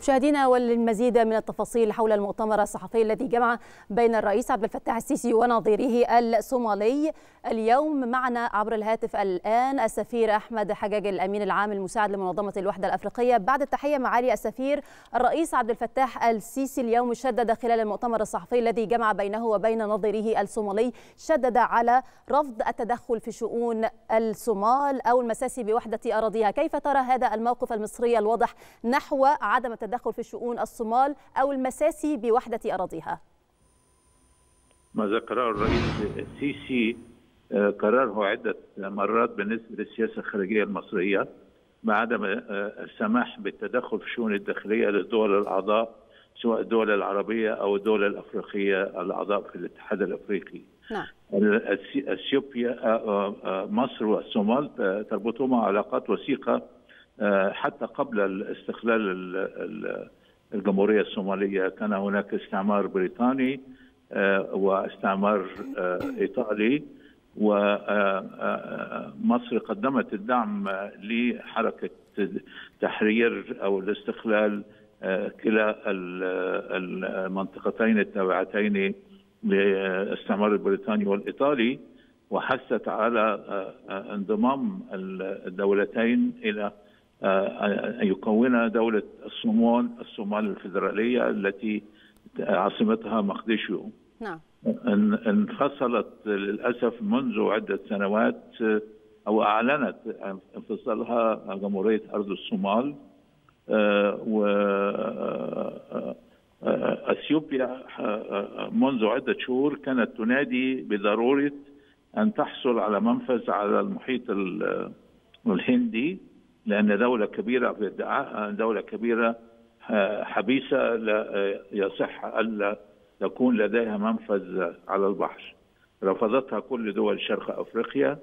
مشاهدينا، وللمزيد من التفاصيل حول المؤتمر الصحفي الذي جمع بين الرئيس عبد الفتاح السيسي ونظيره الصومالي، اليوم معنا عبر الهاتف الآن السفير أحمد حجاج، الأمين العام المساعد لمنظمة الوحدة الأفريقية. بعد التحية معالي السفير، الرئيس عبد الفتاح السيسي اليوم شدد خلال المؤتمر الصحفي الذي جمع بينه وبين نظيره الصومالي، شدد على رفض التدخل في شؤون الصومال أو المساس بوحدة أراضيها. كيف ترى هذا الموقف المصري الواضح نحو عدم التدخل في شؤون الصومال أو المساس بوحدة أراضيها؟ ما ذكره الرئيس السيسي قرره عدة مرات بالنسبة للسياسة الخارجية المصرية، مع عدم السماح بالتدخل في الشؤون الداخلية للدول الأعضاء، سواء الدول العربية أو الدول الأفريقية الأعضاء في الاتحاد الأفريقي. نعم. مصر والصومال تربطهما علاقات وثيقة حتى قبل استقلال الجمهورية الصومالية. كان هناك استعمار بريطاني واستعمار إيطالي، ومصر قدمت الدعم لحركة تحرير أو الاستقلال كلا المنطقتين التابعتين للاستعمار البريطاني والإيطالي، وحثت على انضمام الدولتين إلى أن يكون دولة الصومال الفيدرالية التي عاصمتها مقديشو. نعم. انفصلت للأسف منذ عدة سنوات، أو أعلنت انفصالها جمهورية أرض الصومال. وأثيوبيا منذ عدة شهور كانت تنادي بضرورة أن تحصل على منفذ على المحيط الهندي، لأن دولة كبيرة بادعائها، دولة كبيرة حبيسة، لا يصح ألا يكون لديها منفذ على البحر. رفضتها كل دول شرق أفريقيا،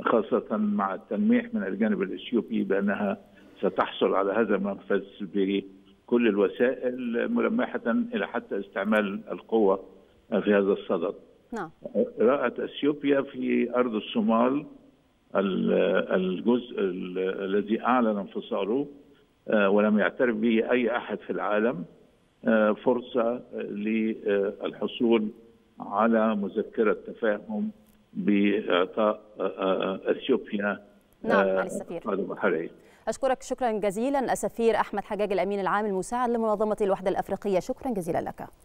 خاصة مع التلميح من الجانب الإثيوبي بأنها ستحصل على هذا المنفذ بكل الوسائل، ملمحة إلى حتى استعمال القوة في هذا الصدد. نعم. رأت أثيوبيا في أرض الصومال الجزء الذي أعلن انفصاله ولم يعترف به أي أحد في العالم فرصة للحصول على مذكرة تفاهم بإعطاء أثيوبيا. نعم السفير، أشكرك شكرا جزيلا السفير أحمد حجاج، الأمين العام المساعد لمنظمة الوحدة الأفريقية. شكرا جزيلا لك.